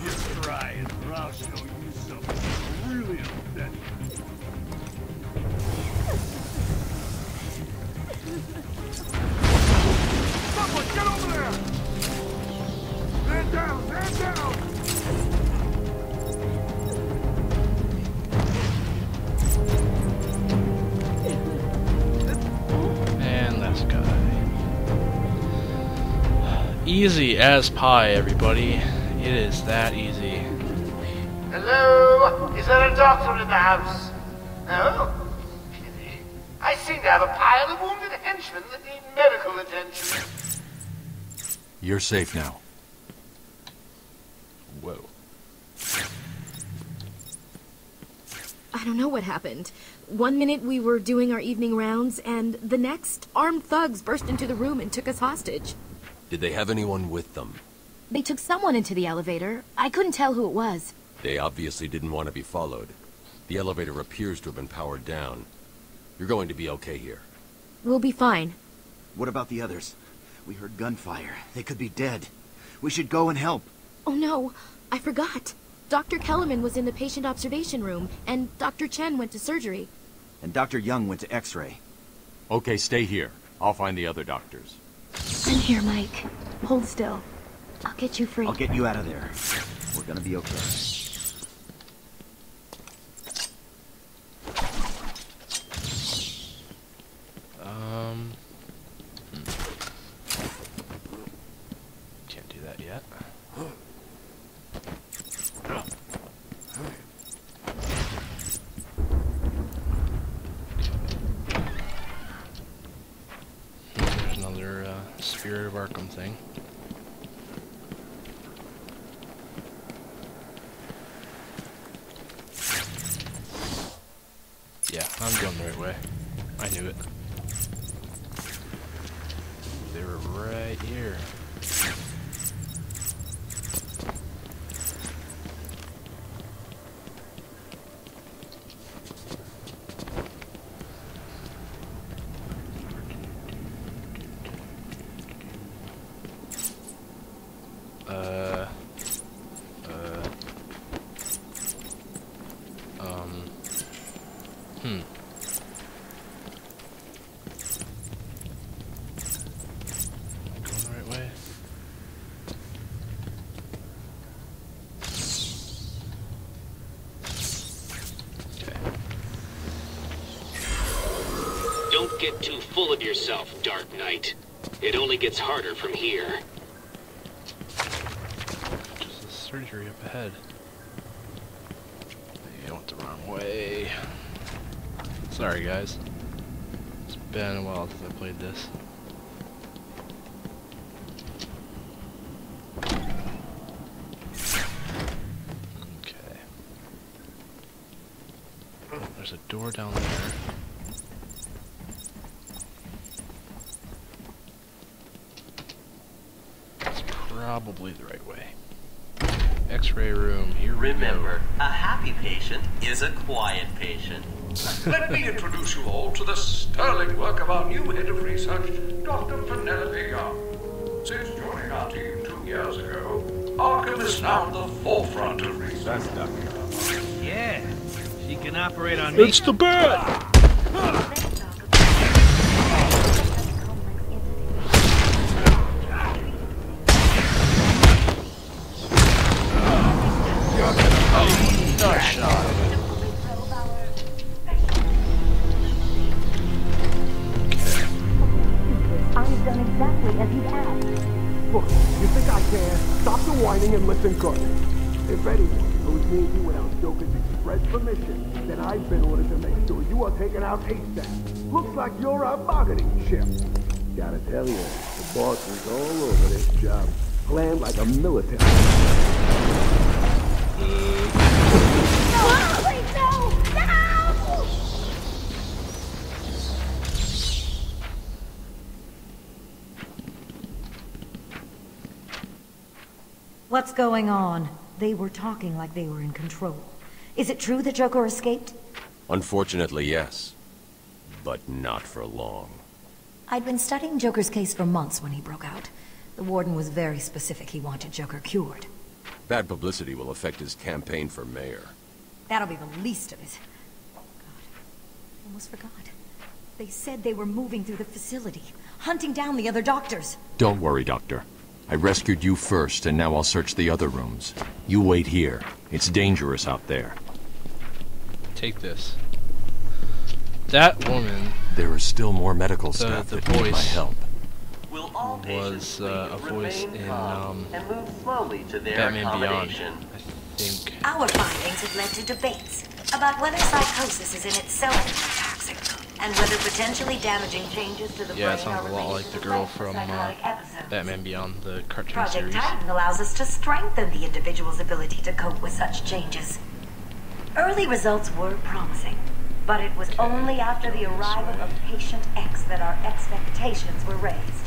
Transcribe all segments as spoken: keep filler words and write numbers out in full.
Just try it, or I'll show you something really upsetting. Someone, get over there! Man down, man down! Man, this guy. Easy as pie, everybody. It is that easy. Hello? Is there a doctor in the house? No? I seem to have a pile of wounded henchmen that need medical attention. You're safe now. Whoa. I don't know what happened. One minute we were doing our evening rounds, and the next, armed thugs burst into the room and took us hostage. Did they have anyone with them? They took someone into the elevator. I couldn't tell who it was. They obviously didn't want to be followed. The elevator appears to have been powered down. You're going to be okay here. We'll be fine. What about the others? We heard gunfire. They could be dead. We should go and help. Oh no, I forgot. Doctor Kellerman was in the patient observation room, and Doctor Chen went to surgery. And Doctor Young went to x-ray. Okay, stay here. I'll find the other doctors. I'm here, Mike. Hold still. I'll get you free. I'll get you out of there. We're gonna be okay. Um... Can't do that yet. There's another uh, Sphere of Arkham thing. I'm going the right way. I knew it. They were right here. Get too full of yourself, Dark Knight. It only gets harder from here. There's a surgery up ahead. Maybe I went the wrong way. Sorry, guys. It's been a while since I played this. Okay. Oh, there's a door down there. Probably the right way. X-ray room, here we Remember, go. A happy patient is a quiet patient. Let me introduce you all to the sterling work of our new head of research, Doctor Penelope Young. Since joining our team two years ago, Arkham is now at the forefront of research. Yeah, she can operate on me. It's the bat! And listen good. If anyone goes near you without Joker's express permission, then I've been ordered to make sure you are taken out ASAP. Looks like you're a bargaining chip. Gotta tell you, the boss was all over this job. Planned like a military. No, please, no! No! What's going on? They were talking like they were in control. Is it true the Joker escaped? Unfortunately, yes. But not for long. I'd been studying Joker's case for months when he broke out. The warden was very specific he wanted Joker cured. Bad publicity will affect his campaign for mayor. That'll be the least of it. God, I almost forgot. They said they were moving through the facility, hunting down the other doctors. Don't worry, Doctor. I rescued you first, and now I'll search the other rooms. You wait here. It's dangerous out there. Take this. That woman... There is still more medical staff that need my help. Will all patients was uh, a voice in um, and move slowly to their Batman Beyond, I think. Our findings have led to debates about whether psychosis is in itself toxic and whether potentially damaging changes to the yeah, brain are related. Yeah, it sounds a lot like the girl from uh, Batman Beyond, the cartoon Project series. Project Titan allows us to strengthen the individual's ability to cope with such changes. Early results were promising. But it was okay, only after the arrival of Patient X that our expectations were raised.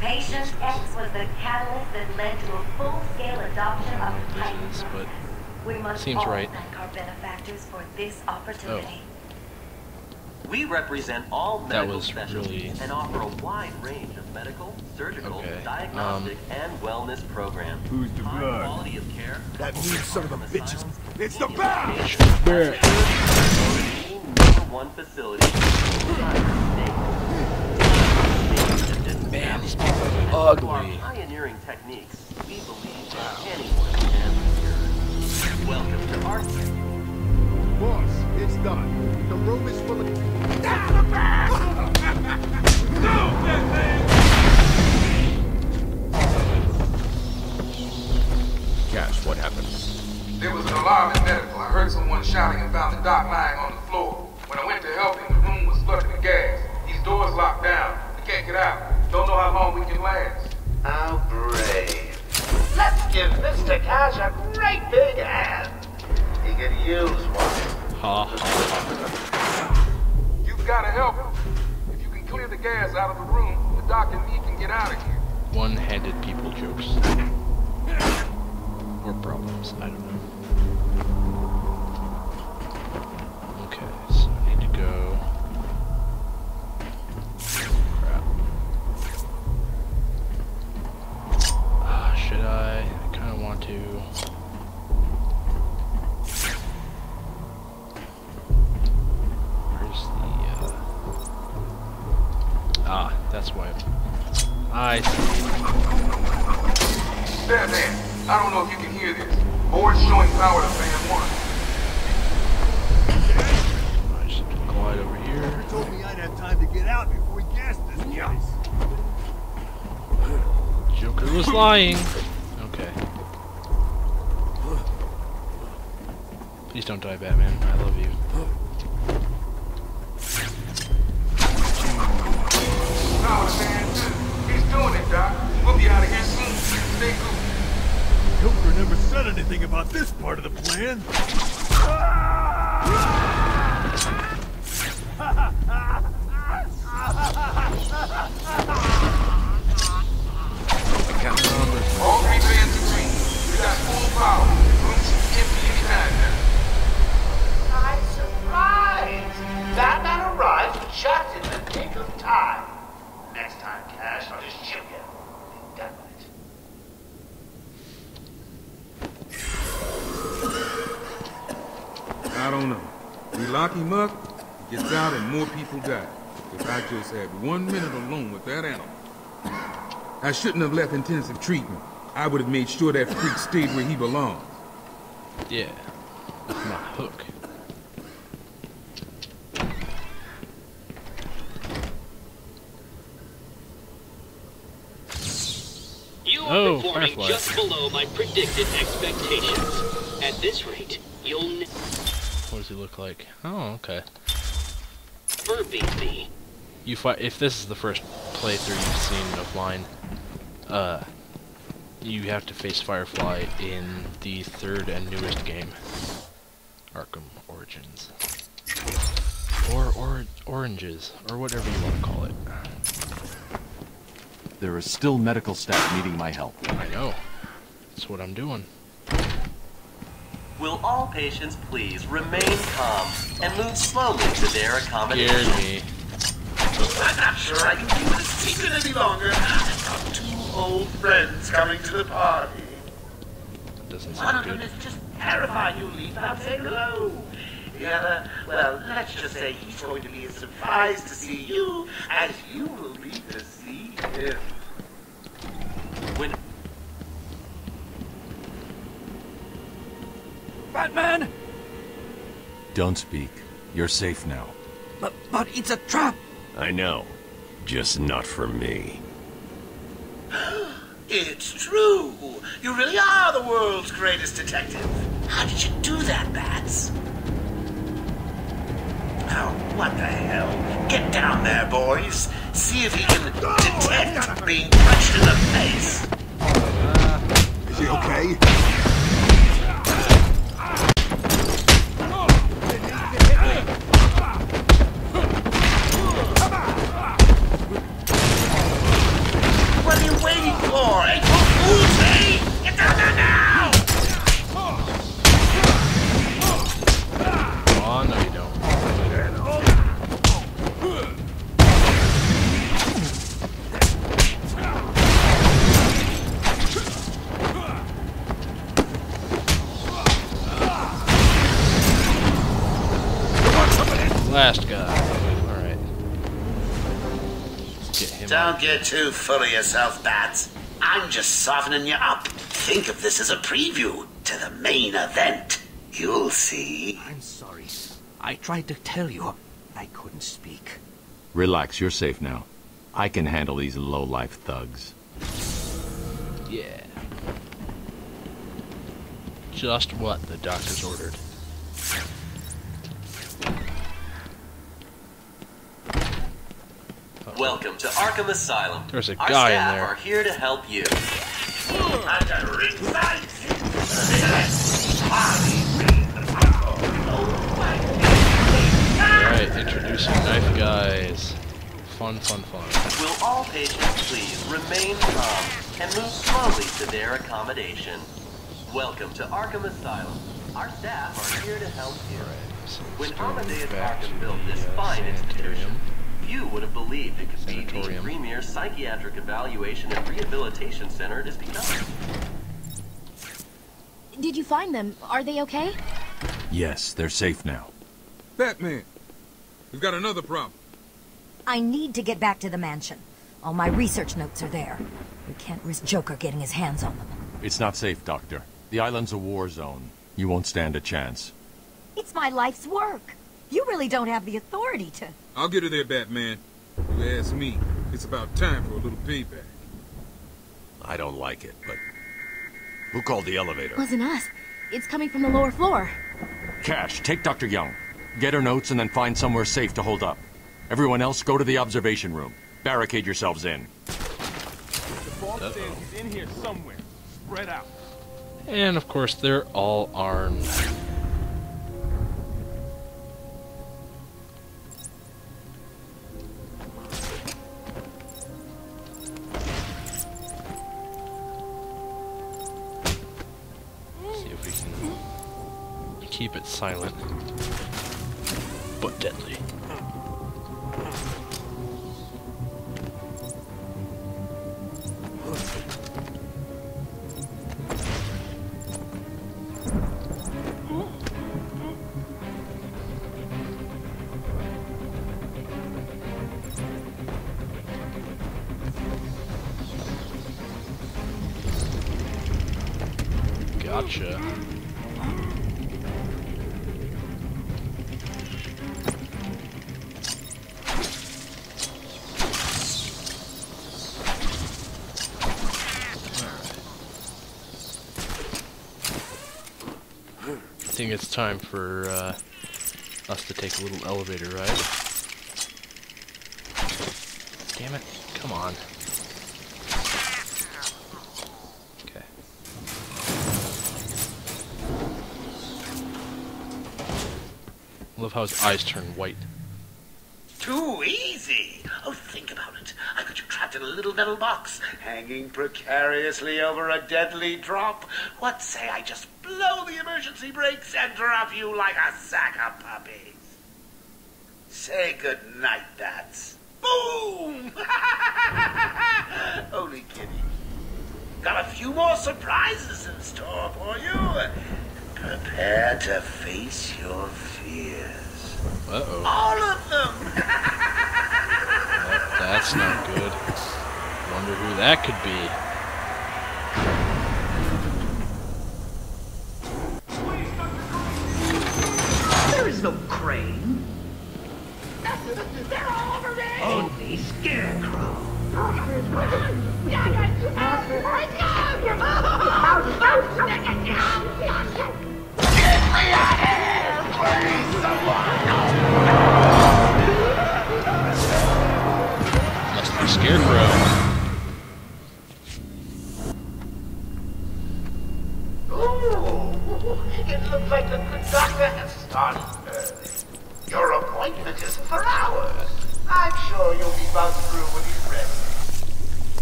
Patient X was the catalyst that led to a full-scale adoption of the Titan's plan. We must all right. thank our benefactors for this opportunity. Oh. We represent all medical specialties really... and offer a wide range of medical, surgical, okay. diagnostic, um, and wellness programs. Who's the blood? Quality of care. That means some of the bitches. It's the badge. One facility. Man, these people are ugly. Pioneering techniques. We believe that anyone can cure. Welcome to Arkham. Boss, it's done. The room is full of. That's the bag! No, that Cash, what happened? There was an alarm in medical. I heard someone shouting and found the doc lying on the floor. When I went to help him, the room was flooded with gas. These doors locked down. We can't get out. Don't know how long we can last. How brave. Let's give Mister Cash a great big hand. He could use one. Ha. You've got to help him. If you can clear the gas out of the room, the doc and me can get out of here. One-handed people jokes. Or problems, I don't know. Lying. Okay. Please don't die, Batman. I love you. He's doing it, Doc. We'll be out of here soon. Stay cool. Joker never said anything about this part of the plan. All three bands agree. We got full power. Room's empty anytime now. I'm surprised. Batman arrived just in the nick of time. Next time, Cash, I'll just shoot him. Damn it. I don't know. We lock him up, he gets out, and more people die. If I just had one minute alone with that animal. I shouldn't have left intensive treatment. I would have made sure that freak stayed where he belongs. Yeah. That's my hook. You are oh, performing Firefly. Just below my predicted expectations. At this rate, you'll n What does he look like? Oh, okay. Furbeat me. You fight if this is the first playthrough you've seen of mine. Uh, you have to face Firefly in the third and newest game, Arkham Origins, or or Oranges, or whatever you want to call it. There is still medical staff needing my help. I know. That's what I'm doing. Will all patients please remain calm and move slowly to their accommodation? Scared me. I'm not sure I can keep this secret any longer. I've got two old friends coming to the party. doesn't sound One of them good. Is just terrified you'll leave without saying hello. The other, well, let's just say he's going to be as surprised to see you as you will be to see him. When... Batman! Don't speak. You're safe now. But, but it's a trap! I know. Just not for me. It's true! You really are the world's greatest detective! How did you do that, Bats? Oh, what the hell? Get down there, boys! See if he can oh, detect being punched in the face! Uh, is he okay? Don't get too full of yourself, Bats. I'm just softening you up. Think of this as a preview to the main event. You'll see. I'm sorry. I tried to tell you. I couldn't speak. Relax, you're safe now. I can handle these low-life thugs. Yeah. Just what the doctor's ordered. Welcome to Arkham Asylum. There's a guy in there. Our staff are here to help you. Alright, introducing knife guys. Fun, fun, fun. Will all patients please remain calm and move slowly to their accommodation. Welcome to Arkham Asylum. Our staff are here to help you. Right, so when Amadeus Arkham built this uh, fine institution, you would have believed it could be the premier psychiatric evaluation and rehabilitation center it has become. Did you find them? Are they okay? Yes, they're safe now. Batman! We've got another problem. I need to get back to the mansion. All my research notes are there. We can't risk Joker getting his hands on them. It's not safe, Doctor. The island's a war zone. You won't stand a chance. It's my life's work. You really don't have the authority to... I'll get her there, Batman. You ask me, it's about time for a little payback. I don't like it, but... Who called the elevator? It wasn't us. It's coming from the lower floor. Cash, take Doctor Young. Get her notes and then find somewhere safe to hold up. Everyone else, go to the observation room. Barricade yourselves in. The form says he's in here somewhere. Spread out. And, of course, they're all armed. Keep it silent, but deadly. Gotcha. I think it's time for uh, us to take a little elevator ride. Damn it, come on. Okay. I love how his eyes turn white. Too easy! Oh, think about it. I got you trapped in a little metal box, hanging precariously over a deadly drop. What say I just blow the emergency brakes and drop you like a sack of puppies? Say goodnight, Bats. Boom! Only kidding. Got a few more surprises in store for you. Prepare to face your fears. Uh-oh. All of them. Well, that's not good. Wonder who that could be. No crane. They're all over me! Only Scarecrow. Get me out of here! Please, someone! Must be Scarecrow. It looks like the doctor has started early. Your appointment is for hours. I'm sure you'll be about through when he's ready.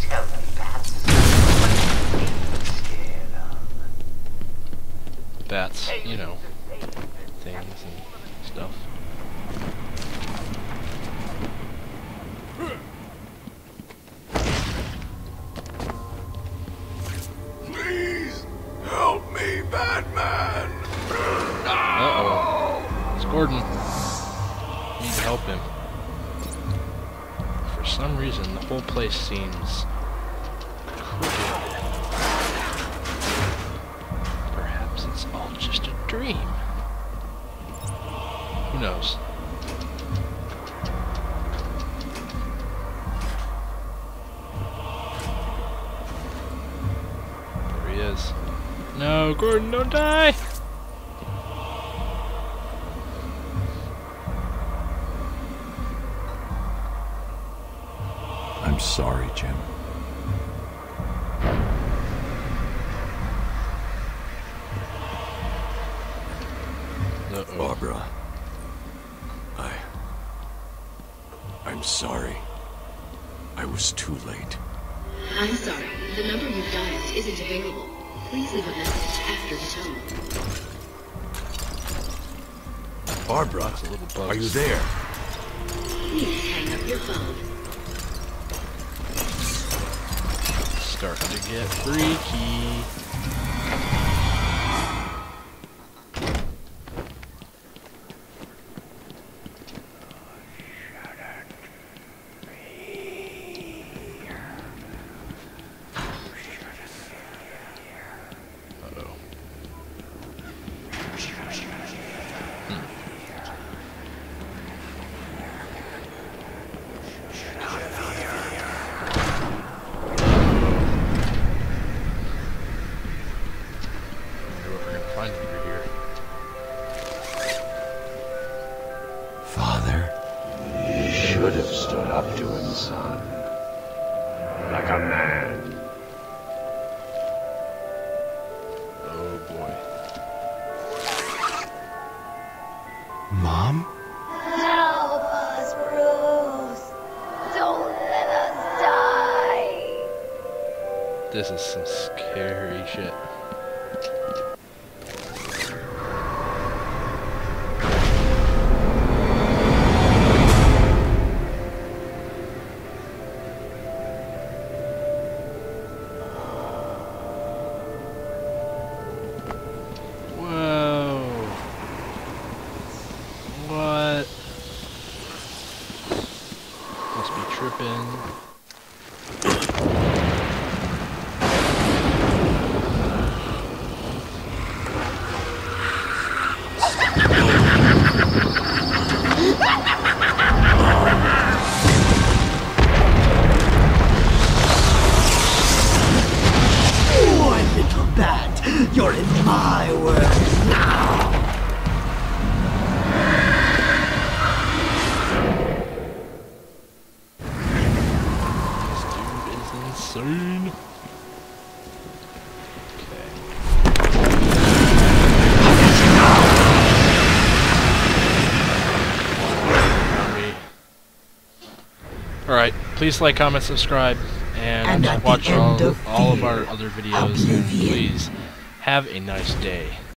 Tell me, Bats, what are you scared of? Bats, you know, things and stuff. Please help me, Batman! Uh-oh. It's Gordon. We need to help him. For some reason, the whole place seems crooked. Perhaps it's all just a dream. Who knows? There he is. No, Gordon, don't die! I'm sorry, Jim. Uh-oh. Barbara, I... I'm sorry. I was too late. I'm sorry. The number you've dialed isn't available. Please leave a message after the tone. Barbara, are you there? Please hang up your phone. It's starting to get freaky. This is some scary shit. Please like, comment, subscribe, and, and watch all, all of our other videos. Oblivion. Please have a nice day.